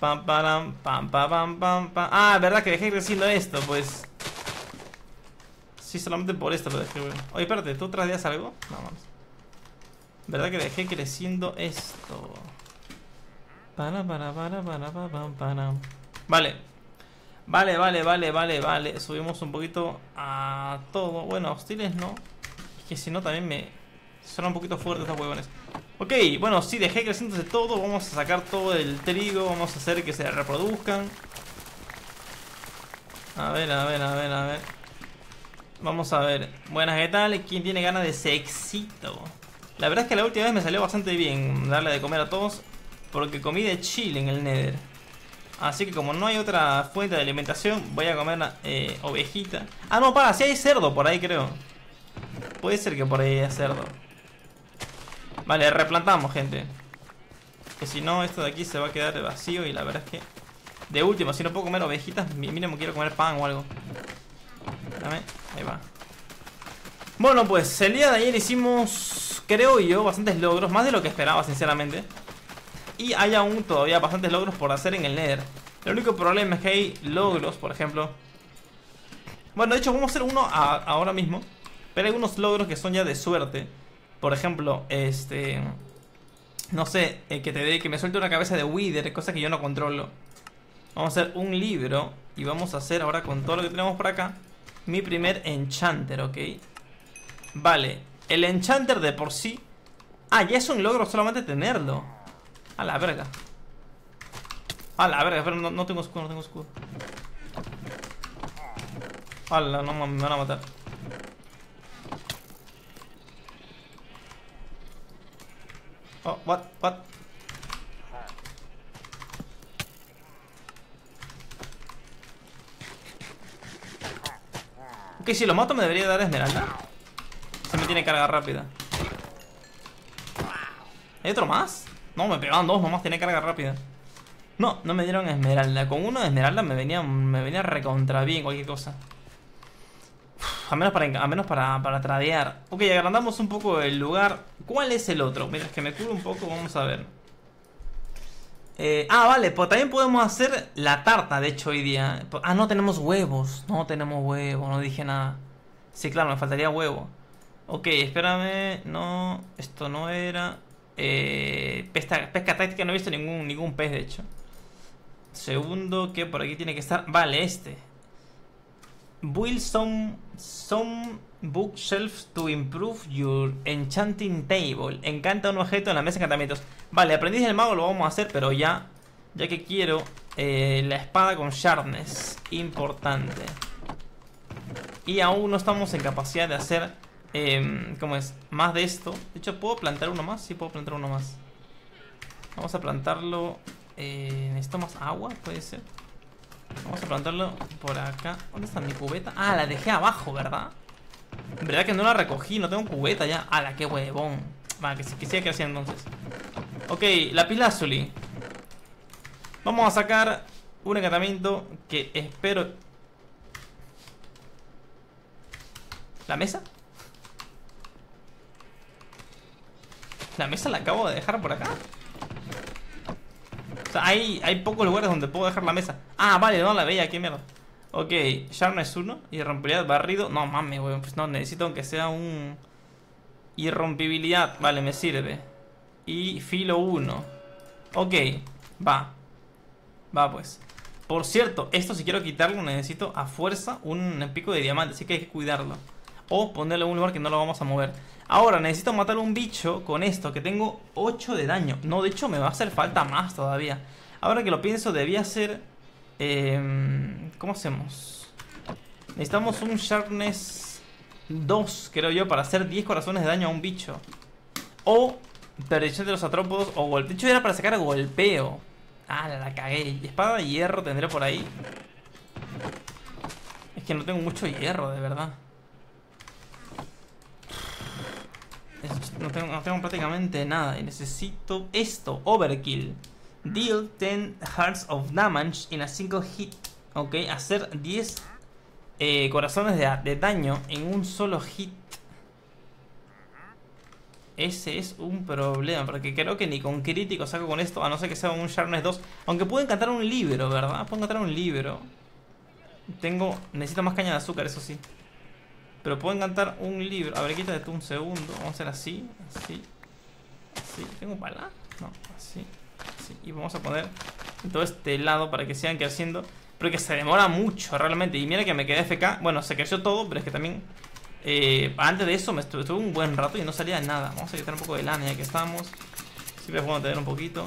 Pam, pam, pam, pam, pam, pam. Ah, verdad que dejé creciendo esto, pues. Sí, solamente por esto lo dejé, güey. Oye, espérate, ¿tú traías algo? No, vamos. Verdad que dejé creciendo esto. Para. Vale. Subimos un poquito a todo. Bueno, hostiles no. Es que si no también me... Suena un poquito fuerte estos huevones. Ok, bueno, sí, dejé creciendo de todo. Vamos a sacar todo el trigo. Vamos a hacer que se reproduzcan. A ver. Vamos a ver. Buenas, ¿qué tal? ¿Quién tiene ganas de sexito? La verdad es que la última vez me salió bastante bien darle de comer a todos, porque comí de chile en el Nether. Así que como no hay otra fuente de alimentación, voy a comer una ovejita. Ah, no, para, si hay cerdo por ahí, creo. Puede ser que por ahí haya cerdo. Vale, replantamos, gente. Que si no, esto de aquí se va a quedar vacío. Y la verdad es que... De último, si no puedo comer ovejitas, mínimo quiero comer pan o algo. Dame, ahí va. Bueno, pues el día de ayer hicimos, creo yo, bastantes logros. Más de lo que esperaba, sinceramente. Y hay aún todavía bastantes logros por hacer en el Nether. El único problema es que hay logros, por ejemplo. Bueno, de hecho vamos a hacer uno ahora mismo. Pero hay unos logros que son ya de suerte. Por ejemplo, no sé, que me suelte una cabeza de Wither, cosa que yo no controlo. Vamos a hacer un libro. Y vamos a hacer ahora con todo lo que tenemos por acá mi primer enchanter, ¿ok? Vale, el enchanter de por sí... Ah, ya es un logro solamente tenerlo. A la verga, pero no tengo escudo, Ala, no mames, me van a matar. Oh, what? Ok, si lo mato me debería dar esmeralda. Se me tiene carga rápida. ¿Hay otro más? No, me pegaban dos, nomás tenía carga rápida. No me dieron esmeralda. Con uno de esmeralda me venía recontra bien cualquier cosa. Uf, a menos para tradear. Ok, agrandamos un poco el lugar. ¿Cuál es el otro? Mientras que me curo un poco, vamos a ver. Vale, pues también podemos hacer la tarta, de hecho, hoy día. Ah, no tenemos huevos. No dije nada. Sí, claro, me faltaría huevo. Ok, espérame. No, esto no era... pesca táctica, no he visto ningún pez, de hecho. Segundo, que por aquí tiene que estar. Vale, este build some bookshelves to improve your enchanting table. Encanta un objeto en la mesa de encantamientos. Vale, aprendiz del mago lo vamos a hacer, pero ya que quiero la espada con sharpness. Importante. Y aún no estamos en capacidad de hacer... ¿cómo es? Más de esto. De hecho, ¿puedo plantar uno más? Sí, puedo plantar uno más. Vamos a plantarlo. ¿Necesito más agua? Puede ser. Vamos a plantarlo por acá. ¿Dónde está mi cubeta? Ah, la dejé abajo, ¿verdad? En verdad que no la recogí, no tengo cubeta ya. ¡Hala, qué huevón! Vale, que siga creciendo entonces. Ok, la pilazuli. Vamos a sacar un encantamiento que espero... ¿La mesa? La mesa la acabo de dejar por acá. O sea, hay pocos lugares donde puedo dejar la mesa. Ah, vale, no la veía, qué mierda. Ok, sharpness 1, irrompibilidad barrido. No mames, weón, pues no, necesito aunque sea un... Irrompibilidad, vale, me sirve. Y filo 1. Ok, va pues. Por cierto, esto si quiero quitarlo necesito a fuerza un pico de diamante, así que hay que cuidarlo. O ponerlo en un lugar que no lo vamos a mover. Ahora, necesito matar un bicho con esto, que tengo 8 de daño. No, de hecho me va a hacer falta más todavía. Ahora que lo pienso, debía ser... ¿cómo hacemos? Necesitamos un sharpness 2, creo yo, para hacer 10 corazones de daño a un bicho. O perdición de los atrópodos o golpe. De hecho era para sacar golpeo. Ah, la cagué. Espada de hierro tendré por ahí. Es que no tengo mucho hierro, de verdad. No tengo prácticamente nada. Y necesito esto, overkill. Deal 10 hearts of damage in a single hit. Ok, hacer 10 corazones de daño en un solo hit. Ese es un problema, porque creo que ni con crítico saco con esto, a no ser que sea un Sharpness 2. Aunque puedo encantar un libro, ¿verdad? Puedo encantar un libro. Necesito más caña de azúcar, eso sí. Pero puedo encantar un libro. A ver, quítate tú un segundo. Vamos a hacer así, así, así. ¿Tengo pala? No, así, así. Y vamos a poner todo este lado para que sigan creciendo. Pero que se demora mucho realmente. Y mira que me quedé FK. Bueno, se creció todo, pero es que también... antes de eso me estuve un buen rato y no salía de nada. Vamos a quitar un poco de lana ya que estamos. Siempre es bueno tener un poquito.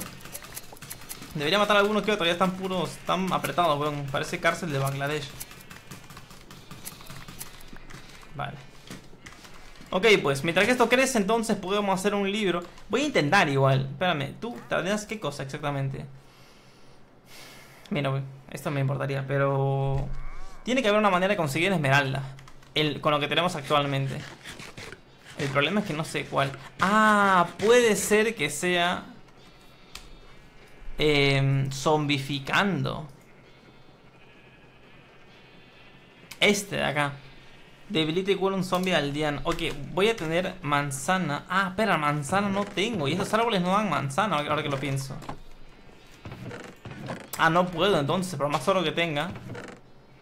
Debería matar a algunos que todavía están puros, están apretados, weón. Parece cárcel de Bangladesh. Vale. Ok, pues mientras que esto crece entonces podemos hacer un libro. Voy a intentar igual. Espérame, ¿tú tradeas qué cosa exactamente? Mira, weón, esto me importaría, pero... tiene que haber una manera de conseguir esmeralda. Con lo que tenemos actualmente. El problema es que no sé cuál. Ah, puede ser que sea zombificando. Este de acá. Debilita y cura un zombie aldeano. Ok, voy a tener manzana. Ah, espera, manzana no tengo. Y estos árboles no dan manzana, ahora que lo pienso. Ah, no puedo entonces, por más oro que tenga.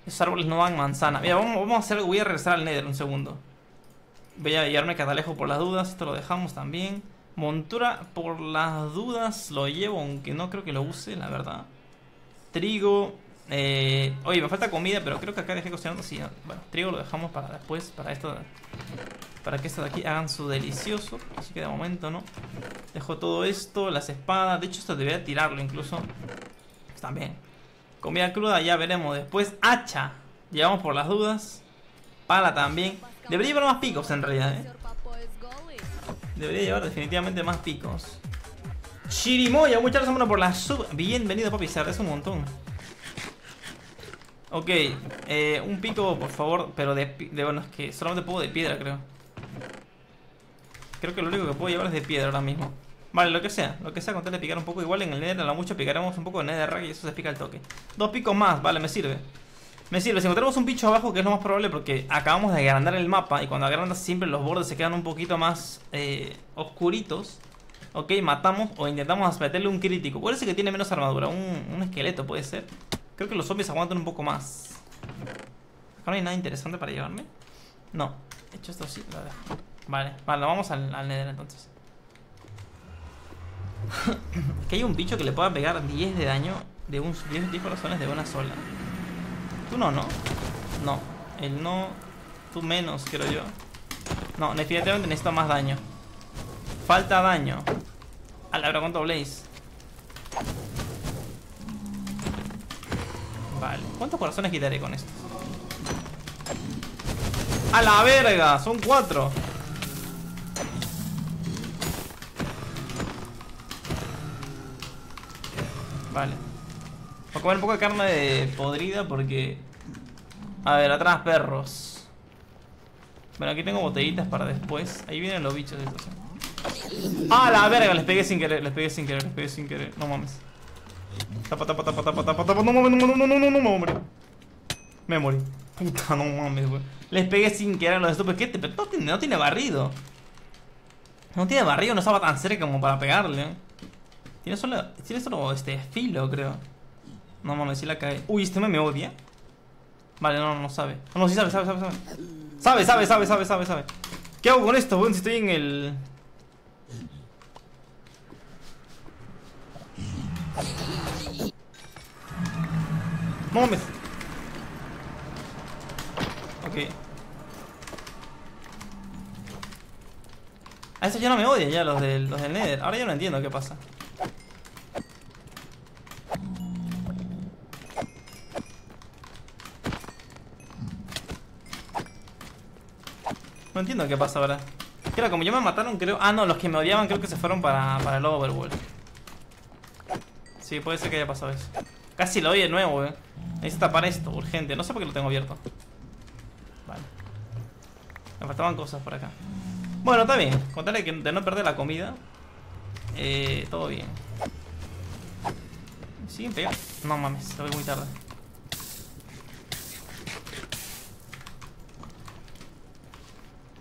Esos árboles no dan manzana. Mira, vamos a hacer algo. Voy a regresar al Nether un segundo. Voy a llevarme catalejo por las dudas. Esto lo dejamos también. Montura por las dudas lo llevo, aunque no creo que lo use, la verdad. Trigo. Oye, me falta comida, pero creo que acá dejé cocinando. Sí, bueno, trigo lo dejamos para después. Para esto, para que esto de aquí hagan su delicioso. Así que de momento no. Dejo todo esto, las espadas. De hecho, esto debería tirarlo incluso. También. Comida cruda, ya veremos después. Hacha, llevamos por las dudas. Pala también. Debería llevar más picos en realidad, ¿eh? Debería llevar definitivamente más picos. Chirimoya, muchas gracias por la sub. Bienvenido, papi, se agradece un montón. Ok, un pico, por favor. Pero bueno, es que solamente puedo de piedra, creo. Creo que lo único que puedo llevar es de piedra ahora mismo. Vale, lo que sea, con tal de picar un poco. Igual en el Nether a lo mucho picaremos un poco de Netherrack y eso se pica al toque. Dos picos más, vale, me sirve. Me sirve, si encontramos un bicho abajo, que es lo más probable porque acabamos de agrandar el mapa. Y cuando agrandas siempre los bordes se quedan un poquito más oscuritos. Ok, matamos o intentamos meterle un crítico. Puede ser que tiene menos armadura, un esqueleto puede ser. Creo que los zombies aguantan un poco más. Acá no hay nada interesante para llevarme. No, de hecho esto sí, lo dejo. Vale, vale, vamos al Nether entonces. Es que hay un bicho que le pueda pegar 10 de daño de 10 corazones de una sola. Tú no, ¿no? No, él no. Tú menos, creo yo. No, definitivamente necesito más daño. Falta daño. A la hora, ¿cuánto Blaze? Vale, ¿cuántos corazones quitaré con esto? ¡A la verga! Son 4. Vale. Voy a comer un poco de carne podrida porque... A ver, atrás, perros. Bueno, aquí tengo botellitas para después. Ahí vienen los bichos estos. ¡Ah, la verga! Les pegué sin querer, les pegué sin querer. No mames. Tapa. No, hombre. Me morí. Puta, no mames, güey. Les pegué sin querer a los estúpidos. ¿Qué? No tiene barrido. No tiene barrido, no estaba tan cerca como para pegarle, ¿eh? Tiene solo este filo, creo. No mames, si la cae. Uy, este me odia. Vale, no sabe. No, sí sabe. Sabe. ¿Qué hago con esto, weón? Si estoy en el... No mames. Ok. A estos ya no me odian, ya los del Nether. Ahora yo no entiendo qué pasa. No entiendo qué pasa ahora. Claro, como ya me mataron, creo... Ah, no, los que me odiaban creo que se fueron para el Overworld. Sí, puede ser que haya pasado eso. Casi lo oí de nuevo, Necesito tapar esto, urgente. No sé por qué lo tengo abierto. Vale. Me faltaban cosas por acá. Bueno, está bien. Contarle que de no perder la comida. Todo bien. Siguen pegando. No mames, lo voy muy tarde.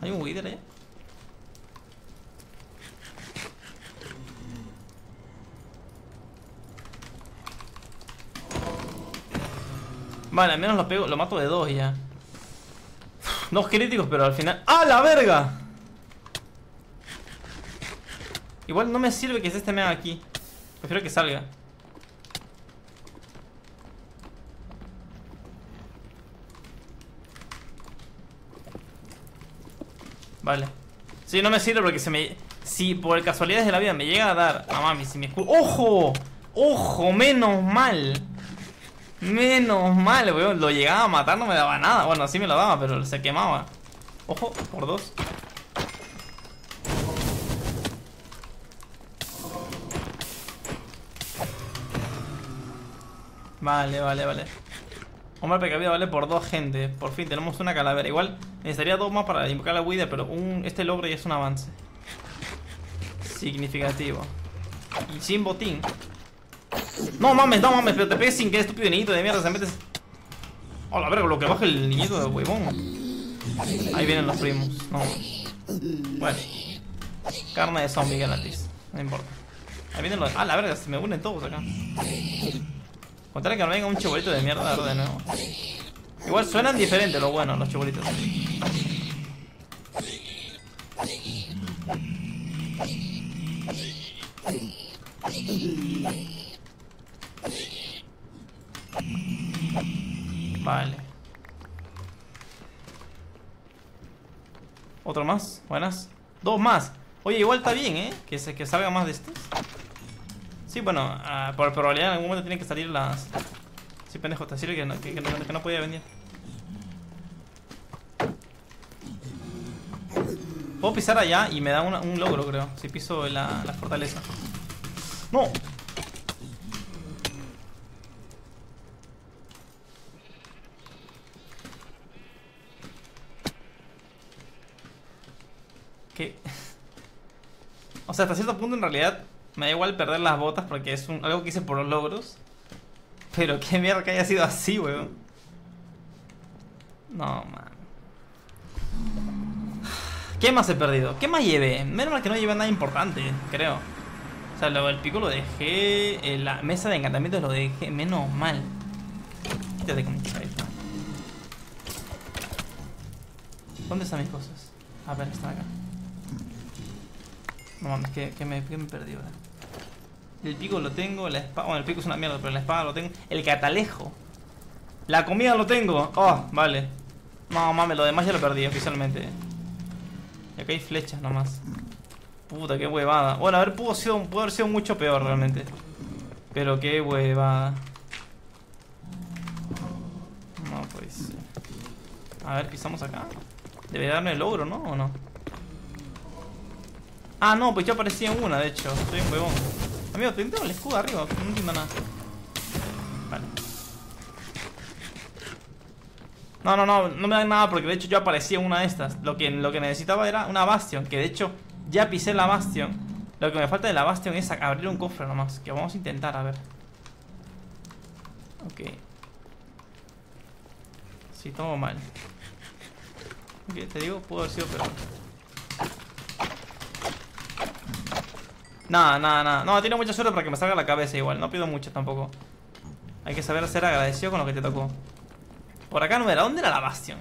¿Hay un Wither allá? Vale, al menos lo pego, lo mato de dos ya. Dos críticos, pero al final... ¡Ah, la verga! Igual no me sirve que este me haga aquí. Prefiero que salga. Vale. Sí, no me sirve porque se me... Si por casualidades de la vida me llega a dar... Ah, mami, si me escudo... ¡Ojo! ¡Ojo! Menos mal. Menos mal, weón. Lo llegaba a matar, no me daba nada. Bueno, sí me lo daba, pero se quemaba. Ojo, por dos. Vale, vale, vale. Hombre precavido, vale por dos, gente. Por fin tenemos una calavera. Igual necesitaría dos más para invocar la Wither, pero este logro ya es un avance significativo. Y sin botín. No mames, pero te pegues sin querer, estúpido niñito de mierda, se metes. Hola, verga, lo que baja el niñito de huevón. Ahí vienen los primos. No. Bueno. Carne de zombie gratis. No importa. Ahí vienen los. Ah, la verga, se me unen todos acá. Contaré que no venga un chibolito de mierda de nuevo. Igual suenan diferentes los buenos, los chibolitos. Vale. Otro más, buenas. Dos más. Oye, igual está bien, ¿eh? Que salga más de estos. Sí, bueno, por probabilidad en algún momento tienen que salir las... Sí, pendejo, te sirve que no podía venir. Puedo pisar allá y me da un logro, creo. Si piso la fortaleza. ¡No! ¿Qué? O sea, hasta cierto punto en realidad me da igual perder las botas porque es algo que hice por los logros. Pero qué mierda que haya sido así, weón. No, man. ¿Qué más he perdido? ¿Qué más llevé? Menos mal que no llevé nada importante, creo. O sea, el pico lo dejé. La mesa de encantamientos lo dejé. Menos mal. Quítate con mi cabeza. ¿Dónde están mis cosas? A ver, están acá. No mames, que me perdí ahora. El pico lo tengo, la espada. Bueno, el pico es una mierda, pero la espada lo tengo. El catalejo. La comida lo tengo. Oh, vale. No mames, lo demás ya lo perdí oficialmente. Y acá hay flechas nomás. Puta, qué huevada. Bueno, a ver, pudo haber sido mucho peor realmente. Pero qué huevada. No, pues. A ver, pisamos acá. Debe darme el logro, ¿no? ¿O no? Ah, no, pues yo aparecí en una, de hecho. Estoy un huevón. Amigo, te tengo el escudo arriba. No entiendo nada. Vale. No me dan nada porque de hecho yo aparecí en una de estas. Lo que necesitaba era una Bastion. Que de hecho, ya pisé la Bastion. Lo que me falta de la Bastion es abrir un cofre nomás. Que vamos a intentar, a ver. Ok. Sí, todo mal. Ok, te digo, pudo haber sido peor. Nada. No, tiene mucha suerte para que me salga la cabeza igual. No pido mucho tampoco. Hay que saber ser agradecido con lo que te tocó. Por acá no era. ¿Dónde era la Bastion?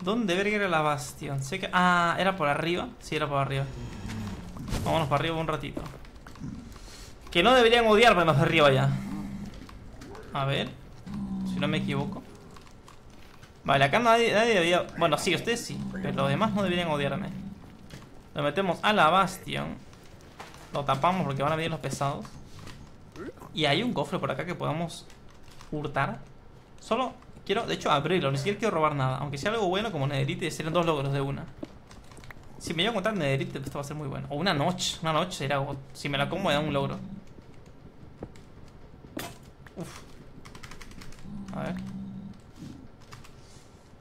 ¿Dónde verga era la Bastion? Sé que... Ah, ¿era por arriba? Sí, era por arriba. Vámonos para arriba un ratito. Que no deberían odiarme los de arriba ya. A ver. Si no me equivoco. Vale, acá nadie debería... Bueno, sí, ustedes sí. Pero los demás no deberían odiarme. Lo metemos a la Bastion. Lo tapamos porque van a venir los pesados. Y hay un cofre por acá que podamos hurtar. Solo quiero, de hecho, abrirlo. Ni siquiera quiero robar nada. Aunque sea algo bueno como nederite, serían dos logros de una. Si me llevo a encontrar nederite, esto va a ser muy bueno. O una noche. Una noche será. Si me la como, me da un logro. Uf. A ver.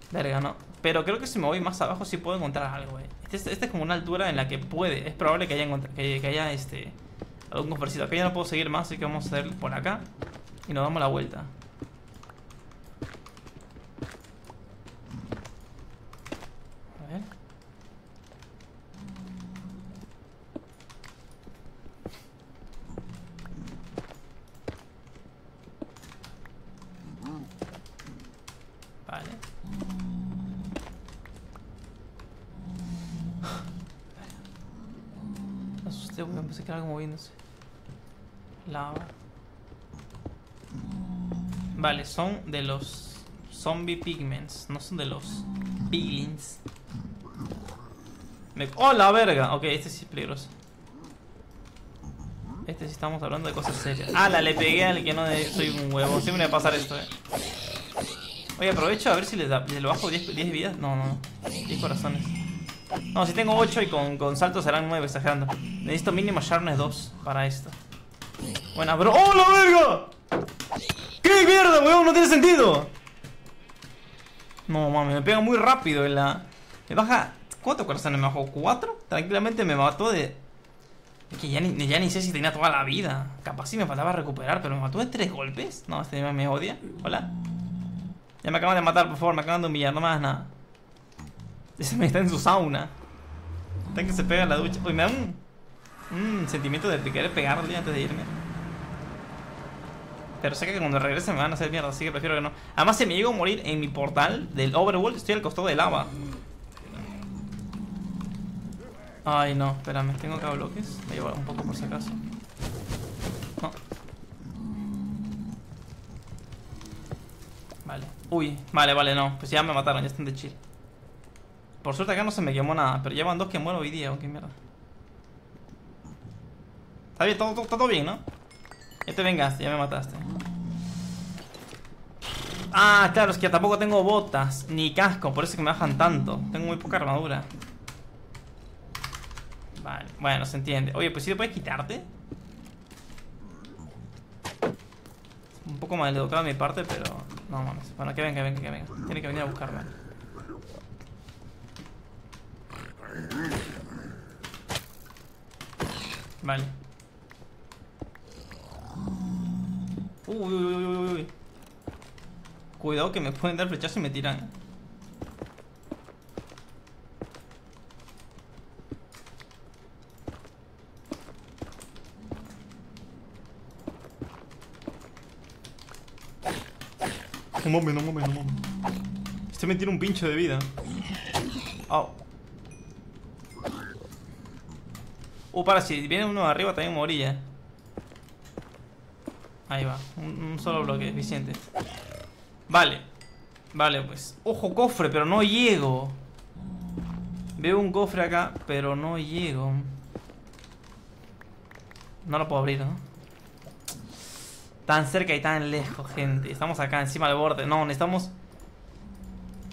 Verga, no. Pero creo que si me voy más abajo sí puedo encontrar algo, eh. Este es como una altura en la que puede. Es probable que haya algún cofrecito. Acá ya no puedo seguir más, así que vamos a hacer por acá. Y nos damos la vuelta. A ver. yo me pensé que era algo moviéndose. Lava. Vale, son de los zombie pigments, no son de los piglins. ¡Oh, la verga! Ok, este sí es peligroso. Este sí estamos hablando de cosas serias. ¡Hala! Le pegué al que no soy un huevo. Siempre me va a pasar esto, eh. Oye, aprovecho a ver si le bajo 10 vidas. No, no, 10 corazones. No, si tengo 8 y con saltos serán 9, exagerando. Necesito mínimo Sharpness 2 para esto. Buena, bro. ¡Oh, la verga! ¡Qué mierda, huevón! ¡No tiene sentido! No, mami, me pega muy rápido en la... Me baja... ¿Cuántos corazones me bajó? ¿4? Tranquilamente me mató de... Es que ya ni sé si tenía toda la vida. Capaz sí me faltaba recuperar, pero me mató de 3 golpes. No, este me odia. Hola. Ya me acaban de matar, por favor. Me acaban de humillar, no me hagas nada. Ese me está en su sauna. Está que se pega en la ducha. Uy, me da un sentimiento de querer pegarle antes de irme. Pero sé que cuando regrese me van a hacer mierda, así que prefiero que no. Además, si me llego a morir en mi portal del Overworld, estoy al costado de lava. Ay, no, espérame, tengo acá bloques. Voy a llevar un poco por si acaso. No. Vale. Uy, vale, no. Pues ya me mataron, ya están de chill. Por suerte acá no se me quemó nada, pero llevan 2 que muero hoy día, o qué mierda. Está bien, todo bien, ¿no? Ya te vengaste, ya me mataste. Ah, claro, es que tampoco tengo botas ni casco, por eso es que me bajan tanto. Tengo muy poca armadura. Vale, bueno, se entiende. Oye, pues si ¿sí te puedes quitarte? Un poco maleducado de mi parte, pero... No mames, bueno, que venga. Tiene que venir a buscarme. Vale. Uy. Cuidado que me pueden dar flechazo y me tiran. No mames. Este me tiene un pincho de vida. Oh. Para, si viene uno arriba también morilla. Ahí va, un solo bloque, eficiente. Vale, pues. Ojo, cofre, pero no llego. Veo un cofre acá, pero no llego. No lo puedo abrir, ¿no? Tan cerca y tan lejos, gente. Estamos acá encima del borde. No, necesitamos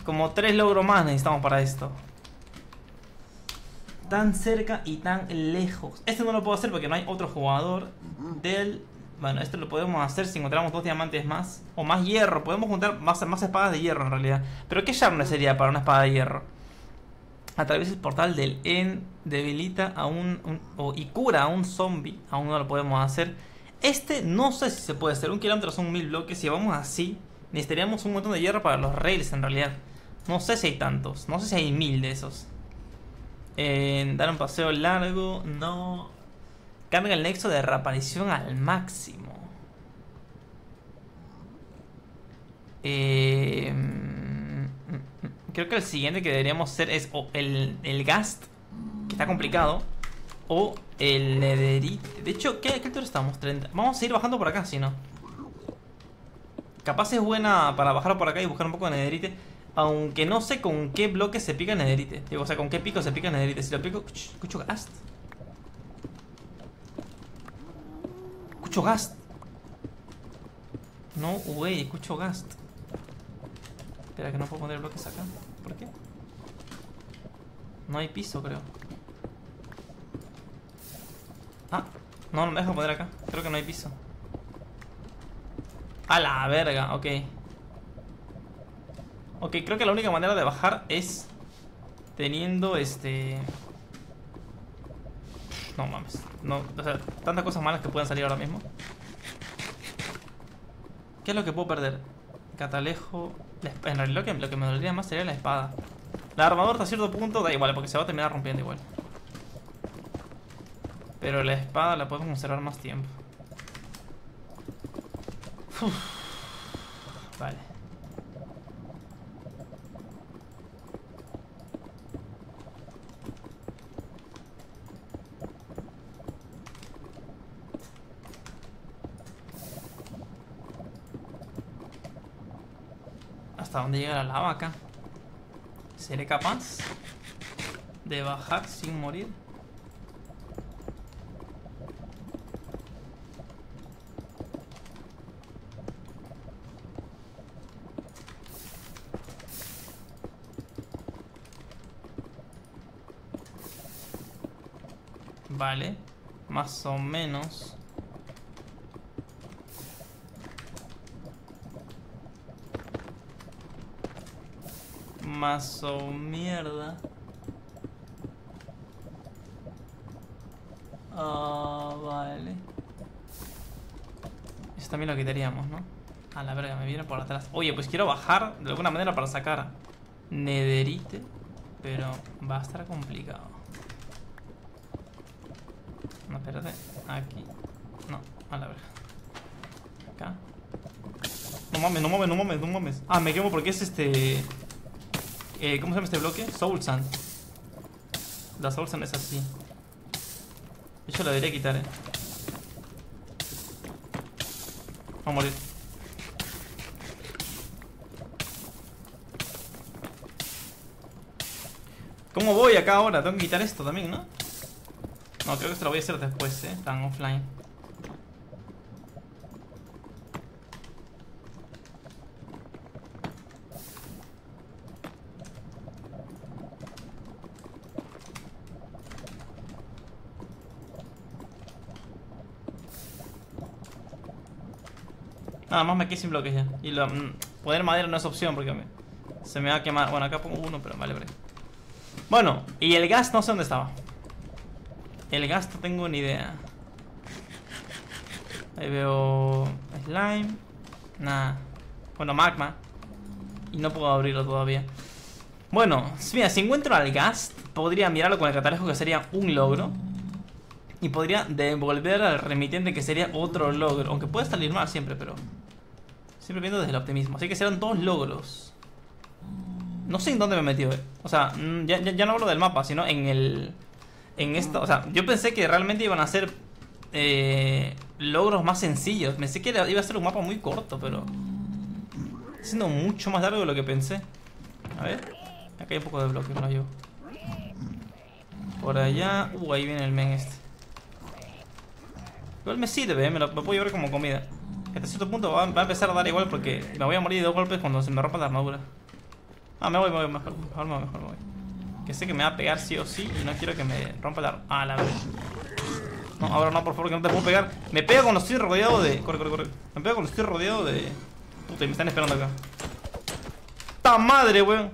como 3 logros más necesitamos para esto. Tan cerca y tan lejos. Este no lo puedo hacer porque no hay otro jugador del... Bueno, esto lo podemos hacer si encontramos 2 diamantes más. O más hierro. Podemos juntar más espadas de hierro en realidad. Pero ¿qué sharpness sería para una espada de hierro? Atraviesa el portal del End. Debilita a y cura a un zombie. Aún no lo podemos hacer. Este no sé si se puede hacer. 1 kilómetro son 1000 bloques. Si vamos así, necesitaríamos un montón de hierro para los rails en realidad. No sé si hay tantos. No sé si hay 1000 de esos. Dar un paseo largo. No. Carga el nexo de reaparición al máximo. Creo que el siguiente que deberíamos hacer es o el Ghast, que está complicado. O el netherite. De hecho, ¿qué altura estamos? 30. Vamos a ir bajando por acá, si no. Capaz es buena para bajar por acá y buscar un poco de netherite. Aunque no sé con qué bloque se pica netherite. Digo, o sea, con qué pico se pica netherite. Si lo pico... Escucho gas. Escucho gas. No, güey, escucho gas. Espera, que no puedo poner bloques acá. ¿Por qué? No hay piso, creo. Ah, no, no me deja poner acá. Creo que no hay piso. A la verga, ok. Ok, creo que la única manera de bajar es teniendo este... No mames, no, o sea, tantas cosas malas que pueden salir ahora mismo. ¿Qué es lo que puedo perder? Catalejo... En realidad lo que me dolería más sería la espada. La armadura hasta cierto punto da igual, porque se va a terminar rompiendo igual. Pero la espada la podemos conservar más tiempo. Uf. Vale. ¿Hasta dónde llega la lava acá? ¿Seré capaz de bajar sin morir? Vale, más o menos. Más o mierda. Ah, vale. Esto también lo quitaríamos, ¿no? A la verga, me viene por atrás. Oye, pues quiero bajar de alguna manera para sacar nederite, pero va a estar complicado. No, espérate, aquí. No, a la verga. Acá. No mames, no mames, no mames, no mames. Ah, me quemo porque es este... ¿cómo se llama este bloque? Soul Sand. La Soul Sand es así. De hecho la debería quitar, Va a morir. ¿Cómo voy acá ahora? Tengo que quitar esto también, ¿no? No, creo que esto lo voy a hacer después, tan offline. Nada más me quedé sin bloques ya. Y poner madera no es opción porque se me va a quemar. Bueno, acá pongo uno, pero vale, vale. Bueno, y el gas no sé dónde estaba. El gas no tengo ni idea. Ahí veo slime. Nada. Bueno, magma. Y no puedo abrirlo todavía. Bueno, mira, si encuentro al gas, podría mirarlo con el catalejo, que sería un logro. Y podría devolver al remitente, que sería otro logro. Aunque puede salir mal siempre, pero... siempre viendo desde el optimismo. Así que serán dos logros. No sé en dónde me he metido, O sea, ya no hablo del mapa, sino en el... en esto, o sea, yo pensé que realmente iban a ser logros más sencillos. Pensé que iba a ser un mapa muy corto, pero... siendo mucho más largo de lo que pensé. A ver, acá hay un poco de bloque, no llevo. Por allá... ahí viene el men este. Igual me sirve, me puedo llevar como comida. Hasta cierto punto va a empezar a dar igual porque me voy a morir de dos golpes cuando se me rompa la armadura. Ah, me voy, mejor me voy. Que sé que me va a pegar sí o sí y no quiero que me rompa la... Ah, la verga. No, ahora no, por favor, que no te puedo pegar. Me pego cuando estoy rodeado de... Corre. Me pego cuando estoy rodeado de... Puta, y me están esperando acá. ¡Ta madre, weón!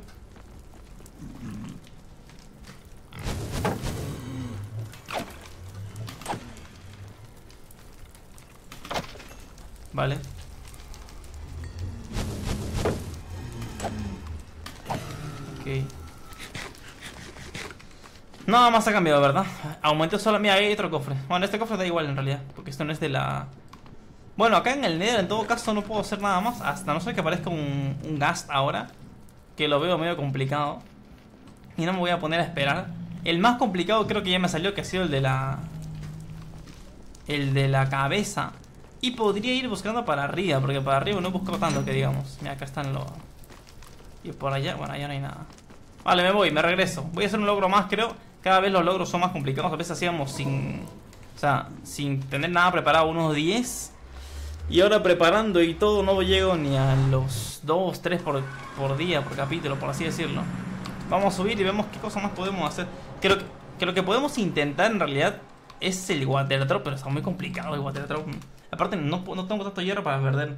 Vale. Ok. Nada más ha cambiado, ¿verdad? Aumentó solo... Mira, hay otro cofre. Bueno, este cofre da igual en realidad, porque esto no es de la... Bueno, acá en el Nether en todo caso no puedo hacer nada más, hasta no ser que aparezca un Ghast ahora, que lo veo medio complicado. Y no me voy a poner a esperar. El más complicado creo que ya me salió, que ha sido el de la... el de la cabeza. Y podría ir buscando para arriba, porque para arriba no he buscado tanto, que digamos. Mira, acá están los... y por allá... bueno, allá no hay nada. Vale, me voy, me regreso. Voy a hacer un logro más, creo. Cada vez los logros son más complicados. A veces hacíamos sin... o sea, sin tener nada preparado unos 10. Y ahora preparando y todo no llego ni a los 2, 3 por día, por capítulo, por así decirlo. Vamos a subir y vemos qué cosas más podemos hacer. Creo que lo que podemos intentar en realidad es el Waterdrop, pero está muy complicado el Waterdrop. Aparte no tengo tanto hierro para perder.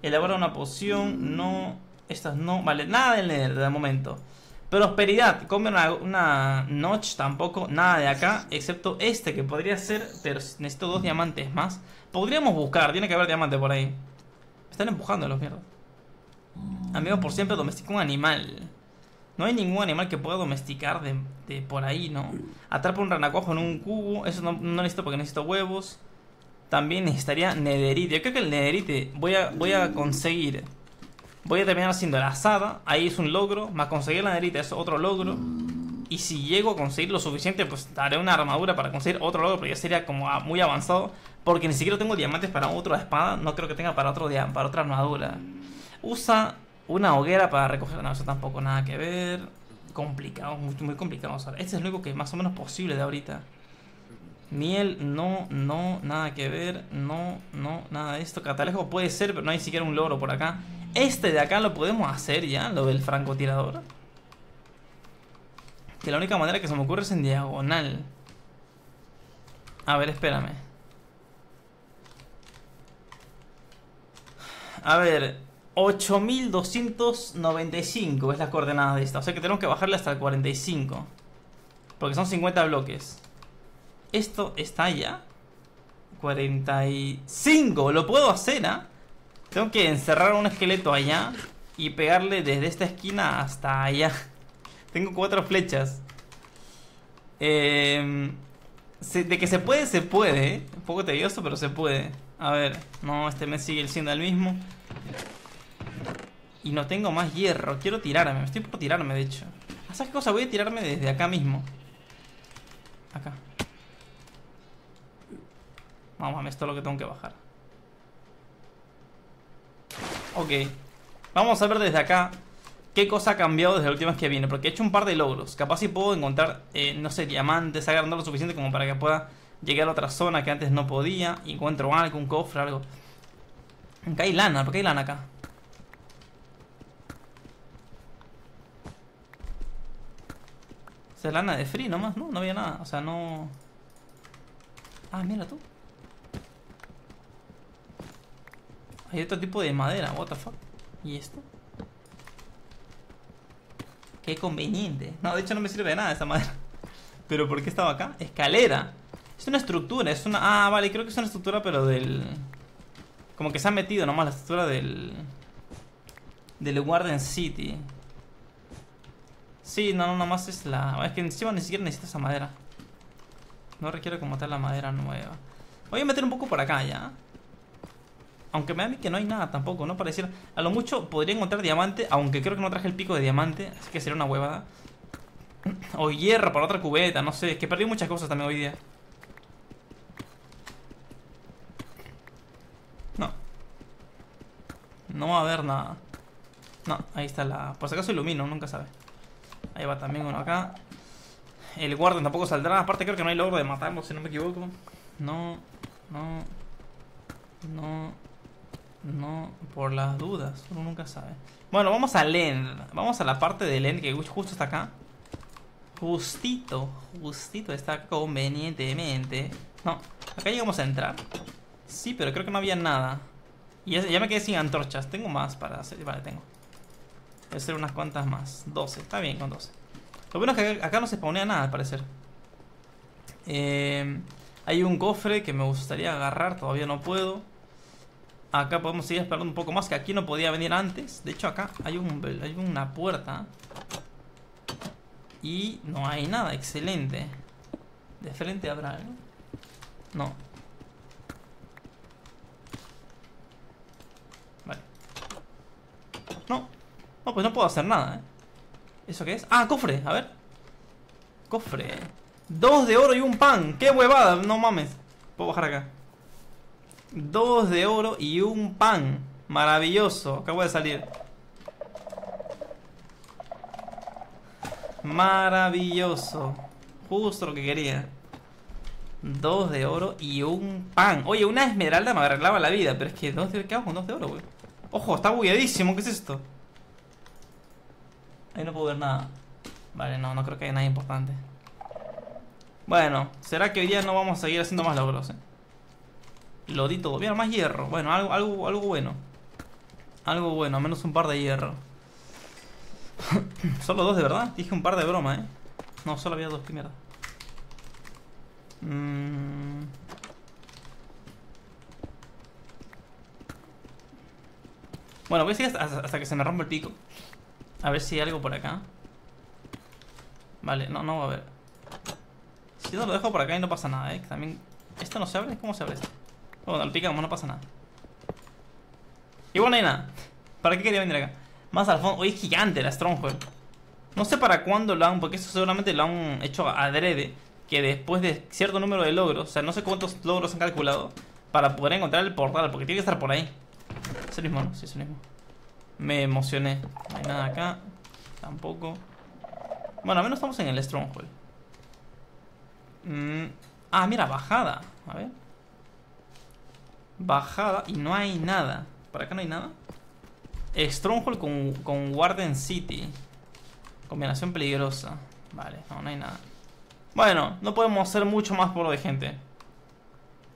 Elaborar una poción, no... estas no... vale, nada del Nether de momento. Prosperidad, come una notch, tampoco, nada de acá, excepto este que podría ser, pero necesito 2 diamantes más. Podríamos buscar, tiene que haber diamantes por ahí. Me están empujando los mierdas. Amigos por siempre, domestica un animal. No hay ningún animal que pueda domesticar de por ahí, ¿no? Atrapa un ranacuajo en un cubo, eso no necesito porque necesito huevos. También necesitaría nederite, yo creo que el nederite voy a conseguir... voy a terminar haciendo la asada, ahí es un logro, más conseguir la nederita es otro logro. Y si llego a conseguir lo suficiente, pues daré una armadura para conseguir otro logro, pero ya sería como muy avanzado. Porque ni siquiera tengo diamantes para otra espada, no creo que tenga para otra armadura. Usa Una hoguera para recoger. No, eso tampoco nada que ver. Complicado, muy complicado. O sea, este es el único que más o menos posible de ahorita. Miel, no, nada que ver. No, nada de esto. Catalejo puede ser, pero no hay siquiera un logro por acá. Este de acá lo podemos hacer ya, lo del francotirador. Que la única manera que se me ocurre es en diagonal. A ver, espérame. A ver, 8295 es la coordenada de esta. O sea que tenemos que bajarle hasta el 45. Porque son 50 bloques. Esto está ya 45, lo puedo hacer, ¿ah? Tengo que encerrar un esqueleto allá y pegarle desde esta esquina hasta allá. Tengo 4 flechas. De que se puede, se puede. Un poco tedioso, pero se puede. A ver, no, este me sigue siendo el mismo. Y no tengo más hierro. Quiero tirarme, estoy por tirarme, de hecho. ¿Sabes qué cosa? Voy a tirarme desde acá mismo. Acá. Vamos, esto es lo que tengo que bajar. Ok. Vamos a ver desde acá qué cosa ha cambiado desde la última vez que vine. Porque he hecho un par de logros. Capaz si puedo encontrar, no sé, diamantes, agrandar lo suficiente como para que pueda llegar a otra zona que antes no podía. Y encuentro algo, un cofre, algo. Acá hay lana, ¿por qué hay lana acá? Esa es lana de free nomás, ¿no? No había nada, o sea, no... Ah, mira tú. Hay otro tipo de madera, what the fuck. ¿Y esto? Qué conveniente. No, de hecho no me sirve de nada esa madera. ¿Pero por qué estaba acá? Escalera. Es una estructura, es una... Ah, vale, creo que es una estructura pero del... Como que se ha metido nomás la estructura del... Del Warden City. Sí, no, nomás es la... Es que encima ni siquiera necesito esa madera. No requiero como tal la madera nueva. Voy a meter un poco por acá ya. Aunque me da a mí que no hay nada tampoco, ¿no? Para decir, a lo mucho podría encontrar diamante, aunque creo que no traje el pico de diamante, así que sería una huevada. O hierro para otra cubeta, no sé, es que perdí muchas cosas también hoy día. No. No va a haber nada. No, ahí está la... Por si acaso ilumino, nunca sabe. Ahí va también uno acá. El guardián tampoco saldrá, aparte creo que no hay logro de matarlo, si no me equivoco. No, por las dudas, uno nunca sabe. Bueno, vamos al end. Vamos a la parte del end que justo está acá. Justito está convenientemente. No, acá llegamos a entrar. Sí, pero creo que no había nada. Y ya me quedé sin antorchas. Tengo más para hacer, vale, tengo. Voy a hacer unas cuantas más, 12, está bien con 12. Lo bueno es que acá no se spawnea nada al parecer. Hay un cofre que me gustaría agarrar, todavía no puedo. Acá podemos seguir esperando un poco más, que aquí no podía venir antes. De hecho acá hay, una puerta. Y no hay nada, excelente. ¿De frente habrá algo? No. Vale. No, pues no puedo hacer nada, ¿eh? ¿Eso qué es? Ah, cofre, a ver. Cofre. 2 de oro y un pan, qué huevada, no mames. Puedo bajar acá. 2 de oro y un pan. Maravilloso, acabo de salir. Maravilloso. Justo lo que quería. 2 de oro y un pan. Oye, una esmeralda me arreglaba la vida. Pero es que dos de... ¿Qué hago con 2 de oro, güey? Ojo, está bugueadísimo, ¿qué es esto? Ahí no puedo ver nada. Vale, no creo que haya nada importante. Bueno, será que hoy día no vamos a seguir haciendo más logros, ¿eh? Lo di todo. Mira, más hierro. Bueno, algo bueno. Algo bueno, menos un par de hierro. Solo 2 de verdad. Dije un par de broma, ¿eh? No, solo había 2, qué mierda. Bueno, voy a seguir hasta que se me rompa el pico. A ver si hay algo por acá. Vale, no va a haber. Si no lo dejo por acá y no pasa nada, ¿eh? También... ¿Esto no se abre? ¿Cómo se abre esto? Bueno, lo picamos, no pasa nada. Igual no hay nada. ¿Para qué quería venir acá? Más al fondo. Oye, es gigante la Stronghold. No sé para cuándo lo han... Porque eso seguramente lo han hecho adrede. Que después de cierto número de logros... O sea, no sé cuántos logros han calculado. Para poder encontrar el portal. Porque tiene que estar por ahí. ¿Es el mismo, no? Sí, es el mismo. Me emocioné. No hay nada acá. Tampoco. Bueno, al menos estamos en el Stronghold. Ah, mira, bajada. A ver. Bajada y no hay nada. ¿Para acá no hay nada? Stronghold con Warden City. Combinación peligrosa. Vale, no, no hay nada. Bueno, no podemos hacer mucho más por lo de gente.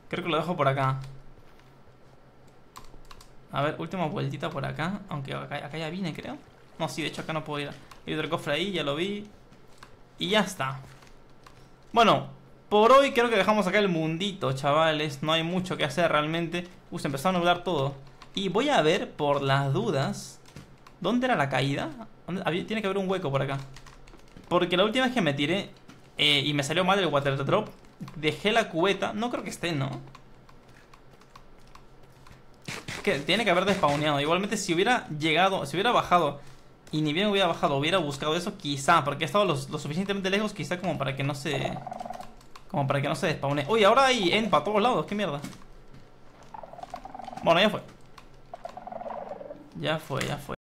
Creo que lo dejo por acá. A ver, última vueltita por acá. Aunque acá ya vine, creo. No, sí, de hecho acá no puedo ir. Hay otro cofre ahí, ya lo vi. Y ya está. Bueno, por hoy creo que dejamos acá el mundito, chavales. No hay mucho que hacer realmente. Se empezó a nublar todo. Y voy a ver, por las dudas, ¿dónde era la caída? Tiene que haber un hueco por acá. Porque la última vez que me tiré y me salió mal el water drop, dejé la cubeta. No creo que esté, ¿no? Es que tiene que haber despawneado. Igualmente, si hubiera llegado, si hubiera bajado y ni bien hubiera bajado, hubiera buscado eso, quizá, porque he estado lo suficientemente lejos, quizá como para que no se... como para que no se despawnee. Uy, ahora hay end para todos lados, qué mierda. Bueno, ya fue.